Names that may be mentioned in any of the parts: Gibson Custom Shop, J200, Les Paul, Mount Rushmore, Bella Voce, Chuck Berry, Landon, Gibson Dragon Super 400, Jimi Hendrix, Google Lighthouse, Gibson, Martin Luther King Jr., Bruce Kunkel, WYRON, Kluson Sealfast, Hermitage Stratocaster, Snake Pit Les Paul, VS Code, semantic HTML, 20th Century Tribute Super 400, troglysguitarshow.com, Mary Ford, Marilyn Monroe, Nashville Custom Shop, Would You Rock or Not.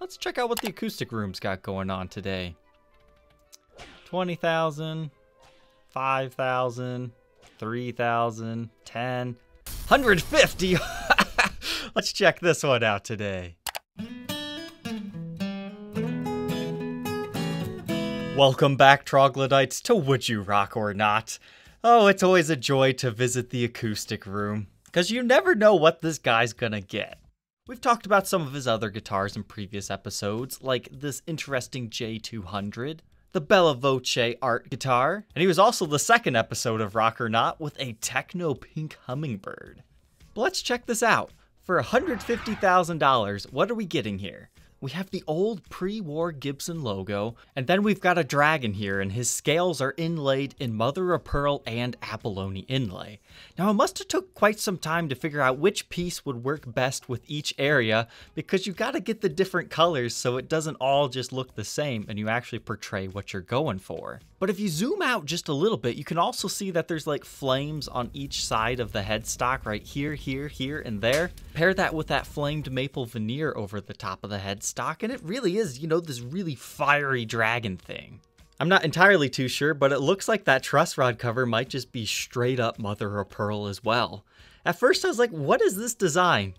Let's check out what the acoustic room's got going on today. 20,000, 5,000, 3,000, 10, 150. Let's check this one out today. Welcome back, troglodytes, to Would You Rock or Not? Oh, it's always a joy to visit the acoustic room, because you never know what this guy's gonna get. We've talked about some of his other guitars in previous episodes, like this interesting J200, the Bella Voce art guitar, and he was also the second episode of Rock or Not with a techno pink hummingbird. But let's check this out. For $150,000, what are we getting here? We have the old pre-war Gibson logo, and then we've got a dragon here, and his scales are inlaid in mother-of-pearl and abalone inlay. Now, it must have took quite some time to figure out which piece would work best with each area, because you gotta get the different colors so it doesn't all just look the same and you actually portray what you're going for. But if you zoom out just a little bit, you can also see that there's like flames on each side of the headstock right here, here, and there. Pair that with that flamed maple veneer over the top of the headstock, and it really is, you know, this really fiery dragon thing. I'm not entirely too sure, but it looks like that truss rod cover might just be straight up mother of pearl as well. At first I was like, what is this design?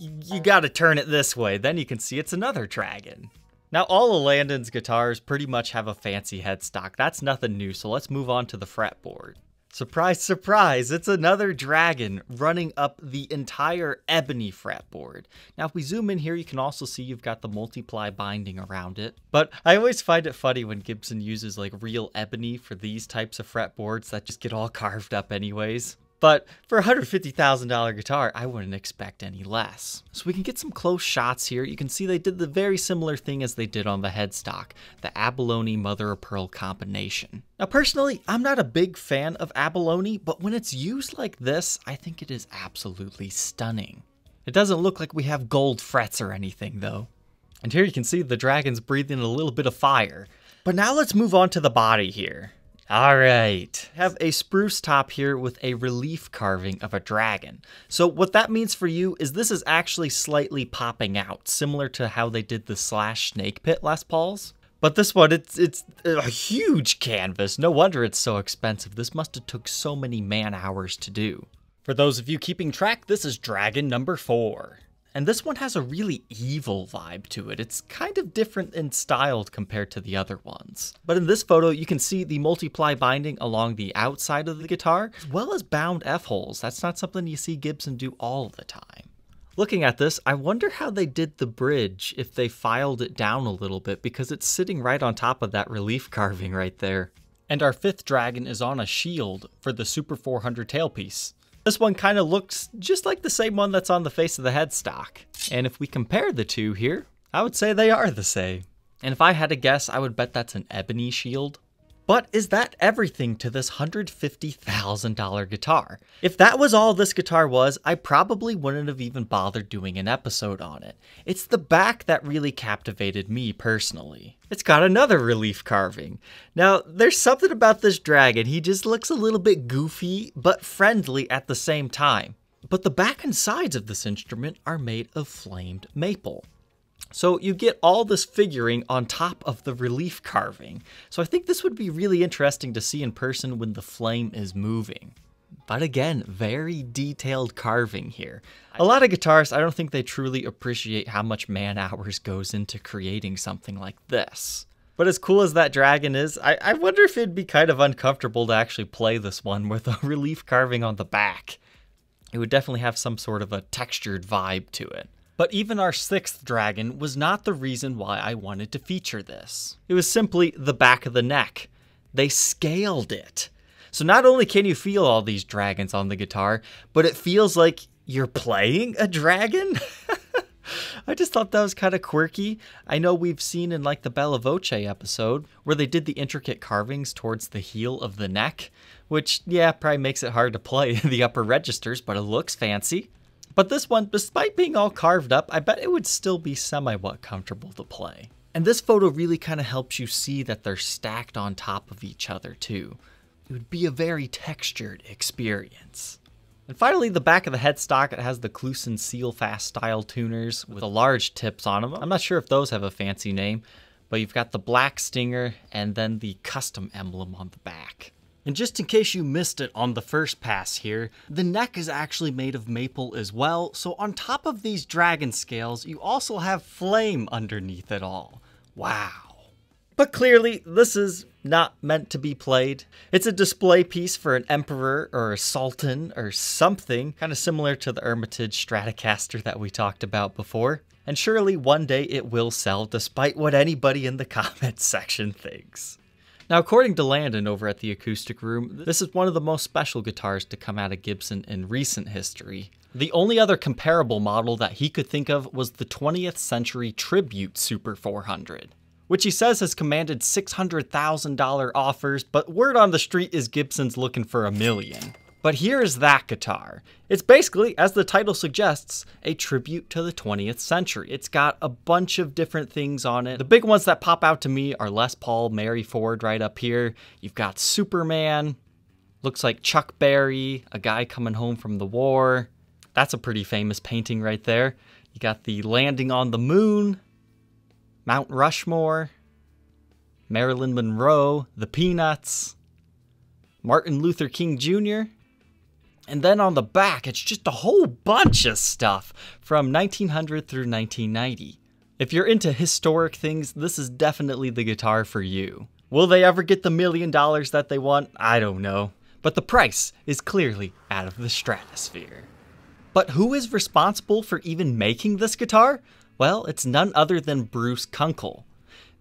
You gotta turn it this way, then you can see it's another dragon. Now, all of Landon's guitars pretty much have a fancy headstock. That's nothing new, so let's move on to the fretboard. Surprise, surprise, it's another dragon running up the entire ebony fretboard. Now, if we zoom in here, you can also see you've got the multiply binding around it. But I always find it funny when Gibson uses like real ebony for these types of fretboards that just get all carved up anyways. But for a $150,000 guitar, I wouldn't expect any less. So we can get some close shots here. You can see they did the very similar thing as they did on the headstock, the abalone mother of pearl combination. Now, personally, I'm not a big fan of abalone, but when it's used like this, I think it is absolutely stunning. It doesn't look like we have gold frets or anything though. And here you can see the dragon's breathing a little bit of fire. But now let's move on to the body here. All right, have a spruce top here with a relief carving of a dragon. So what that means for you is this is actually slightly popping out, similar to how they did the slash Snake Pit Les Pauls. But this one, it's a huge canvas. No wonder it's so expensive. This must have took so many man hours to do. For those of you keeping track, this is dragon number 4. And this one has a really evil vibe to it. It's kind of different in style compared to the other ones. But in this photo, you can see the multiply binding along the outside of the guitar, as well as bound F-holes. That's not something you see Gibson do all the time. Looking at this, I wonder how they did the bridge, if they filed it down a little bit, because it's sitting right on top of that relief carving right there. And our fifth dragon is on a shield for the Super 400 tailpiece. This one kind of looks just like the same one that's on the face of the headstock. And if we compare the two here, I would say they are the same. And if I had to guess, I would bet that's an ebony shield. But is that everything to this $150,000 guitar? If that was all this guitar was, I probably wouldn't have even bothered doing an episode on it. It's the back that really captivated me personally. It's got another relief carving. Now, there's something about this dragon. He just looks a little bit goofy, but friendly at the same time. But the back and sides of this instrument are made of flamed maple. So you get all this figuring on top of the relief carving. So I think this would be really interesting to see in person when the flame is moving. But again, very detailed carving here. A lot of guitarists, I don't think they truly appreciate how much man hours goes into creating something like this. But as cool as that dragon is, I wonder if it'd be kind of uncomfortable to actually play this one with a relief carving on the back. It would definitely have some sort of a textured vibe to it. But even our sixth dragon was not the reason why I wanted to feature this. It was simply the back of the neck. They scaled it. So not only can you feel all these dragons on the guitar, but it feels like you're playing a dragon? I just thought that was kind of quirky. I know we've seen in like the Bella Voce episode where they did the intricate carvings towards the heel of the neck, which yeah, probably makes it hard to play the upper registers, but it looks fancy. But this one, despite being all carved up, I bet it would still be somewhat comfortable to play. And this photo really kind of helps you see that they're stacked on top of each other too. It would be a very textured experience. And finally, the back of the headstock, it has the Kluson Sealfast style tuners with the large tips on them. I'm not sure if those have a fancy name, but you've got the black stinger and then the custom emblem on the back. And just in case you missed it on the first pass here, the neck is actually made of maple as well, so on top of these dragon scales, you also have flame underneath it all. Wow. But clearly, this is not meant to be played. It's a display piece for an emperor or a sultan or something, kind of similar to the Hermitage Stratocaster that we talked about before. And surely one day it will sell, despite what anybody in the comments section thinks. Now, according to Landon over at the Acoustic Room, this is one of the most special guitars to come out of Gibson in recent history. The only other comparable model that he could think of was the 20th Century Tribute Super 400, which he says has commanded $600,000 offers, but word on the street is Gibson's looking for $1 million. But here is that guitar. It's basically, as the title suggests, a tribute to the 20th century. It's got a bunch of different things on it. The big ones that pop out to me are Les Paul, Mary Ford right up here. You've got Superman, looks like Chuck Berry, a guy coming home from the war. That's a pretty famous painting right there. You got the landing on the moon, Mount Rushmore, Marilyn Monroe, the Peanuts, Martin Luther King Jr., and then on the back, it's just a whole bunch of stuff from 1900 through 1990. If you're into historic things, this is definitely the guitar for you. Will they ever get the $1 million that they want? I don't know. But the price is clearly out of the stratosphere. But who is responsible for even making this guitar? Well, it's none other than Bruce Kunkel.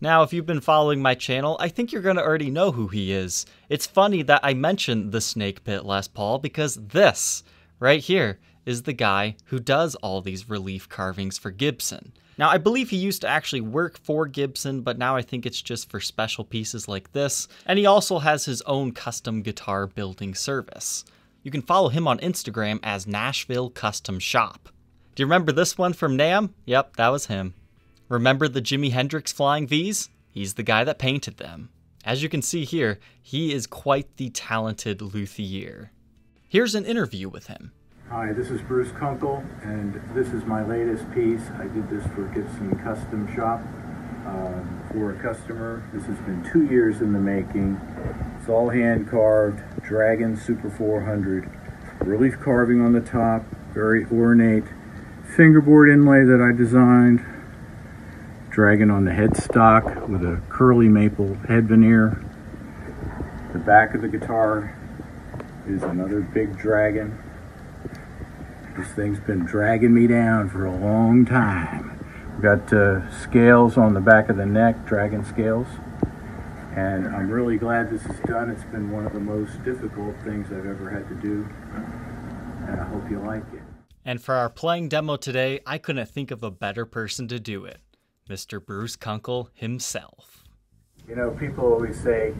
Now, if you've been following my channel, I think you're going to already know who he is. It's funny that I mentioned the Snake Pit Les Paul because this, right here, is the guy who does all these relief carvings for Gibson. Now, I believe he used to actually work for Gibson, but now I think it's just for special pieces like this. And he also has his own custom guitar building service. You can follow him on Instagram as Nashville Custom Shop. Do you remember this one from NAMM? Yep, that was him. Remember the Jimi Hendrix Flying V's? He's the guy that painted them. As you can see here, he is quite the talented luthier. Here's an interview with him. Hi, this is Bruce Kunkel, and this is my latest piece. I did this for Gibson Custom Shop for a customer. This has been 2 years in the making. It's all hand-carved, Dragon Super 400. Relief carving on the top, very ornate. Fingerboard inlay that I designed. Dragon on the headstock with a curly maple head veneer. The back of the guitar is another big dragon. This thing's been dragging me down for a long time. We've got scales on the back of the neck, dragon scales. And I'm really glad this is done. It's been one of the most difficult things I've ever had to do. And I hope you like it. And for our playing demo today, I couldn't think of a better person to do it. Mr. Bruce Kunkel himself. You know, people always say,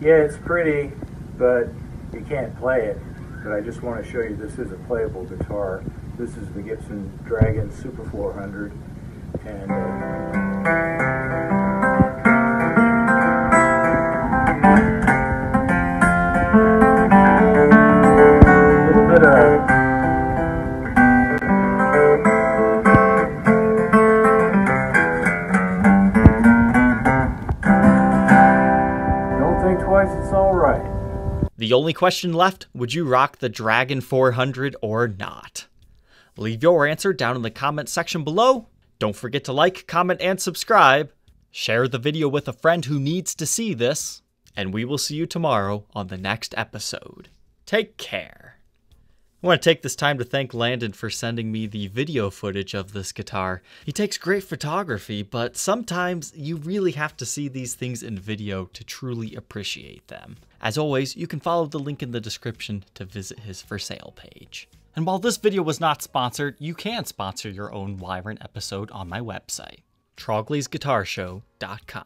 yeah, it's pretty, but you can't play it. But I just want to show you this is a playable guitar. This is the Gibson Dragon Super 400. And a little bit of the only question left, would you rock the Dragon 400 or not? Leave your answer down in the comment section below. Don't forget to like, comment, and subscribe. Share the video with a friend who needs to see this. And we will see you tomorrow on the next episode. Take care. I want to take this time to thank Landon for sending me the video footage of this guitar. He takes great photography, but sometimes you really have to see these things in video to truly appreciate them. As always, you can follow the link in the description to visit his for sale page. And while this video was not sponsored, you can sponsor your own WYRON episode on my website, troglysguitarshow.com.